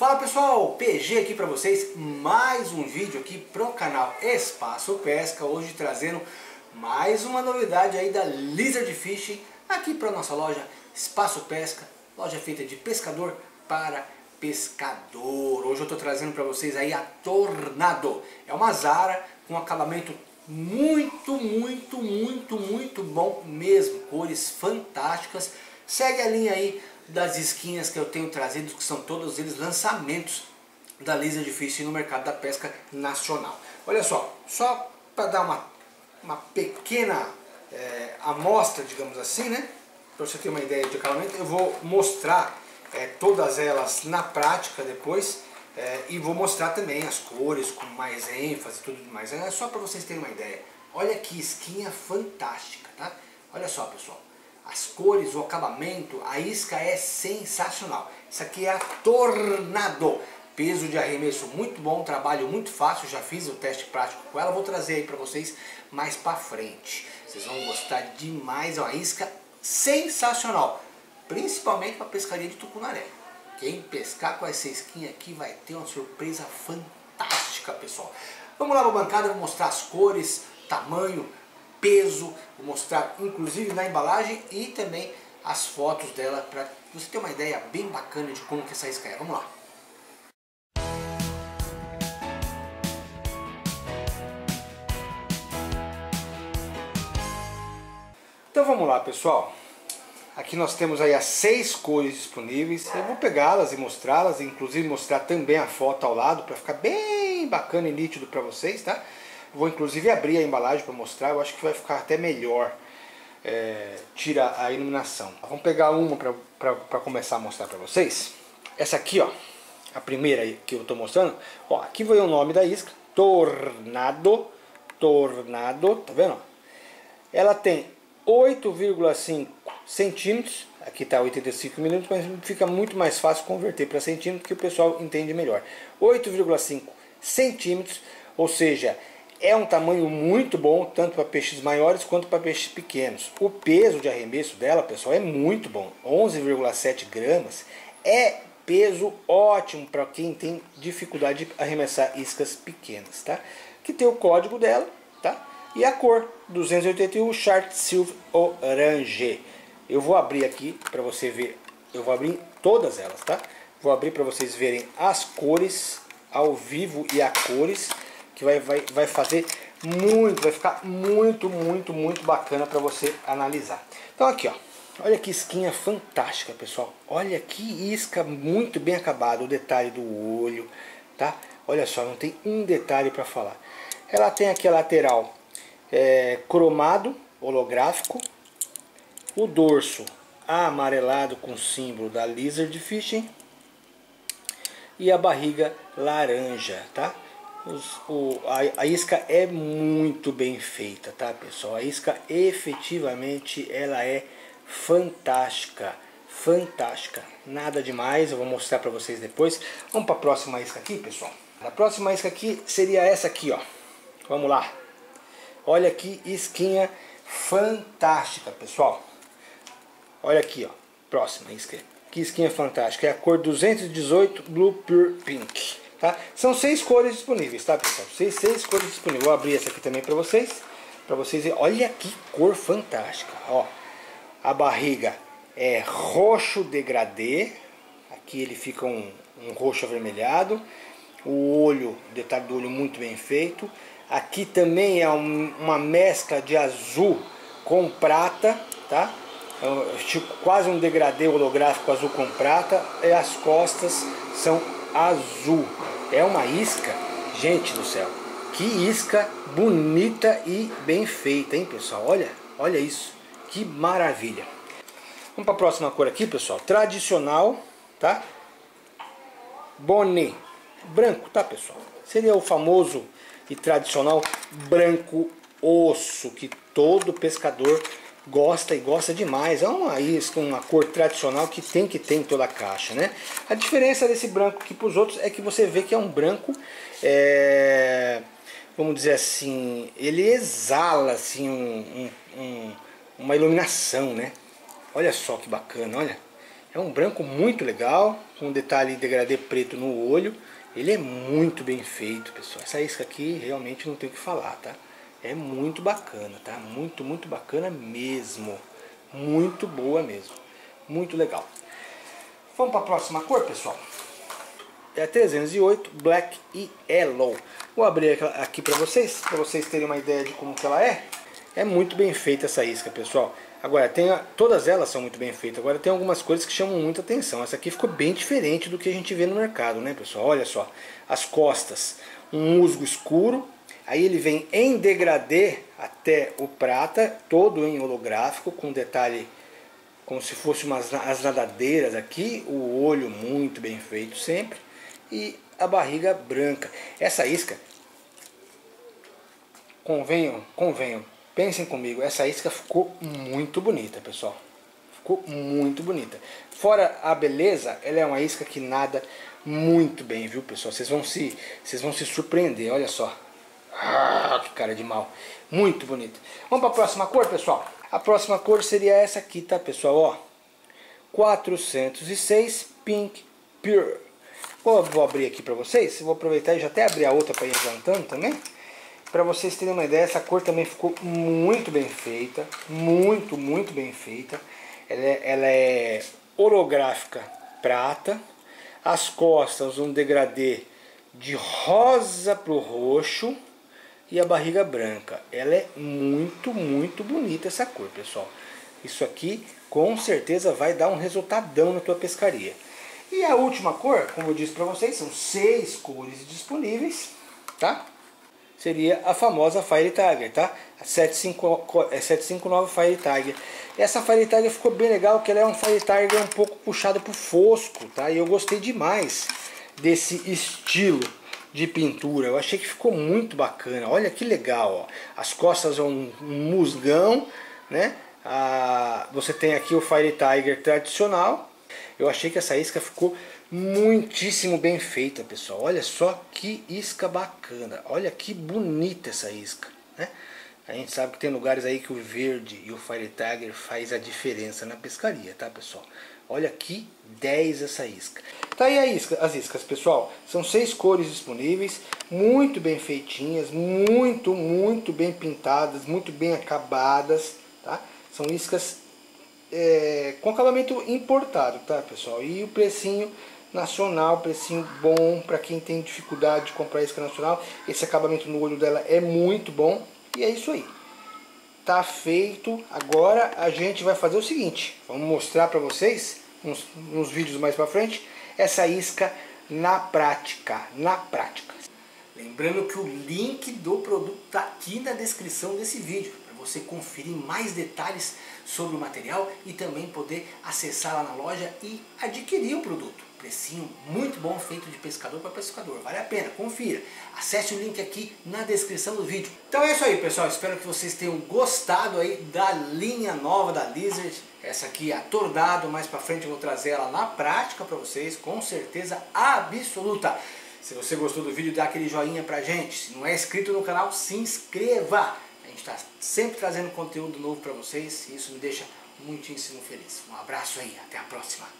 Fala pessoal, PG aqui para vocês, mais um vídeo aqui pro canal Espaço Pesca, hoje trazendo mais uma novidade aí da Lizard Fishing aqui para nossa loja Espaço Pesca, loja feita de pescador para pescador. Hoje eu estou trazendo para vocês aí a Tornado, é uma Zara com acabamento muito bom mesmo, cores fantásticas, segue a linha aí das isquinhas que eu tenho trazido, que são todos eles lançamentos da Lizard Fishing no mercado da pesca nacional. Olha só para dar uma pequena amostra, digamos assim, né? Para você ter uma ideia de acabamento, eu vou mostrar todas elas na prática depois e vou mostrar também as cores com mais ênfase, tudo mais. É só para vocês terem uma ideia. Olha que isquinha fantástica, tá? Olha só, pessoal. As cores, o acabamento, a isca é sensacional. Isso aqui é a Tornado. Peso de arremesso muito bom, trabalho muito fácil. Já fiz o teste prático com ela, vou trazer aí para vocês mais para frente. Vocês vão gostar demais, é uma isca sensacional. Principalmente para pescaria de tucunaré. Quem pescar com essa isquinha aqui vai ter uma surpresa fantástica, pessoal. Vamos lá para a bancada, vou mostrar as cores, tamanho, peso, vou mostrar inclusive na embalagem e também as fotos dela para você ter uma ideia bem bacana de como que essa isca é. Vamos lá! Então vamos lá, pessoal, aqui nós temos aí as 6 cores disponíveis, eu vou pegá-las e mostrá-las, inclusive mostrar também a foto ao lado para ficar bem bacana e nítido para vocês, tá? Vou inclusive abrir a embalagem para mostrar, eu acho que vai ficar até melhor, tira a iluminação. Vamos pegar uma para começar a mostrar para vocês. Essa aqui, ó, a primeira que eu estou mostrando, ó, aqui vai o nome da isca, Tornado, tá vendo? Ela tem 8,5 centímetros, aqui está 85 milímetros, mas fica muito mais fácil converter para centímetros que o pessoal entende melhor. 8,5 centímetros, ou seja, é um tamanho muito bom, tanto para peixes maiores quanto para peixes pequenos. O peso de arremesso dela, pessoal, é muito bom. 11,7 gramas é peso ótimo para quem tem dificuldade de arremessar iscas pequenas, tá? Que tem o código dela, tá? E a cor, 281 Chart Silver Orange. Eu vou abrir aqui para você ver, eu vou abrir todas elas, tá? Vou abrir para vocês verem as cores ao vivo e a cores. Que vai fazer muito, vai ficar muito bacana para você analisar. Então aqui, ó, olha que isquinha fantástica, pessoal. Olha que isca muito bem acabada, o detalhe do olho, tá? Olha só, não tem um detalhe para falar. Ela tem aqui a lateral cromado, holográfico. O dorso amarelado com o símbolo da Lizard Fishing. E a barriga laranja, tá? A isca é muito bem feita, tá, pessoal? A isca efetivamente ela é fantástica, nada demais, eu vou mostrar para vocês depois. Vamos para a próxima isca aqui, pessoal. A próxima isca aqui seria essa aqui, ó. Vamos lá. Olha que isquinha fantástica, pessoal. Olha aqui, ó. Próxima isca. Que isquinha fantástica. É a cor 218 Blue Pure Pink. Tá? São 6 cores disponíveis, tá, pessoal? 6 cores disponíveis. Vou abrir essa aqui também para vocês verem. Olha que cor fantástica, ó. A barriga é roxo degradê. Aqui ele fica um roxo avermelhado. O olho, o detalhe do olho muito bem feito. Aqui também é uma mescla de azul com prata, tá? Tipo, quase um degradê holográfico azul com prata. E as costas são azul. É uma isca, gente do céu, que isca bonita e bem feita, hein, pessoal? Olha isso, que maravilha. Vamos para a próxima cor aqui, pessoal. Tradicional, tá? Bonê branco, tá, pessoal? Seria o famoso e tradicional branco osso que todo pescador gosta e gosta demais. É uma isca, uma cor tradicional que tem que ter em toda a caixa, né? A diferença desse branco aqui para os outros é que você vê que é um branco, vamos dizer assim, ele exala assim uma iluminação, né? Olha só que bacana, olha É um branco muito legal, com um detalhe degradê preto no olho. Ele é muito bem feito, pessoal. Essa isca aqui realmente não tem o que falar, tá? É muito bacana, tá? Muito, muito bacana mesmo. Muito boa mesmo. Muito legal. Vamos para a próxima cor, pessoal. É a 308 Black e Yellow. Vou abrir aqui para vocês terem uma ideia de como que ela é. É muito bem feita essa isca, pessoal. Agora, tem todas elas são muito bem feitas. Agora, tem algumas coisas que chamam muita atenção. Essa aqui ficou bem diferente do que a gente vê no mercado, né, pessoal? Olha só, as costas, um musgo escuro. Aí ele vem em degradê até o prata, todo em holográfico, com detalhe como se fosse umas as nadadeiras aqui. O olho muito bem feito sempre. E a barriga branca. Essa isca, convenham. Pensem comigo, essa isca ficou muito bonita, pessoal. Ficou muito bonita. Fora a beleza, ela é uma isca que nada muito bem, viu, pessoal? Vocês vão se surpreender, olha só. Ah, que cara de mal. Muito bonita. Vamos para a próxima cor, pessoal? A próxima cor seria essa aqui, tá, pessoal? Ó, 406 Pink Pure. Vou abrir aqui para vocês. Vou aproveitar e já até abrir a outra para ir adiantando também. Para vocês terem uma ideia, essa cor também ficou muito bem feita. Muito, muito bem feita. Ela é holográfica prata. As costas, um degradê de rosa pro roxo. E a barriga branca. Ela é muito, muito bonita essa cor, pessoal. Isso aqui, com certeza, vai dar um resultadão na tua pescaria. E a última cor, como eu disse para vocês, são 6 cores disponíveis, tá? Seria a famosa Fire Tiger, tá? A 759 Fire Tiger. Essa Fire Tiger ficou bem legal, porque ela é um Fire Tiger um pouco puxada pro fosco, tá? E eu gostei demais desse estilo de pintura. Eu achei que ficou muito bacana. Olha que legal, ó. As costas são um musgão, né? Você tem aqui o Fire Tiger tradicional. Eu achei que essa isca ficou muitíssimo bem feita, pessoal. Olha só que isca bacana. Olha que bonita essa isca, né? A gente sabe que tem lugares aí que o verde e o Fire Tiger faz a diferença na pescaria, tá, pessoal? Olha que 10 essa isca. Tá aí a isca, as iscas, pessoal. São 6 cores disponíveis. Muito bem feitinhas. Muito, muito bem pintadas. Muito bem acabadas, tá? São iscas com acabamento importado, tá, pessoal? E o precinho nacional, precinho bom para quem tem dificuldade de comprar isca nacional. Esse acabamento no olho dela é muito bom. E é isso aí, tá feito. Agora a gente vai fazer o seguinte: vamos mostrar para vocês uns vídeos mais para frente essa isca na prática, Lembrando que o link do produto tá aqui na descrição desse vídeo, para você conferir mais detalhes sobre o material e também poder acessar lá na loja e adquirir o produto. Precinho muito bom, feito de pescador para pescador. Vale a pena, confira. Acesse o link aqui na descrição do vídeo. Então é isso aí, pessoal. Espero que vocês tenham gostado aí da linha nova da Lizard. Essa aqui é a Tornado. Mais para frente eu vou trazer ela na prática para vocês, com certeza absoluta. Se você gostou do vídeo, dá aquele joinha pra gente. Se não é inscrito no canal, se inscreva. A gente está sempre trazendo conteúdo novo para vocês e isso me deixa muitíssimo feliz. Um abraço aí, até a próxima.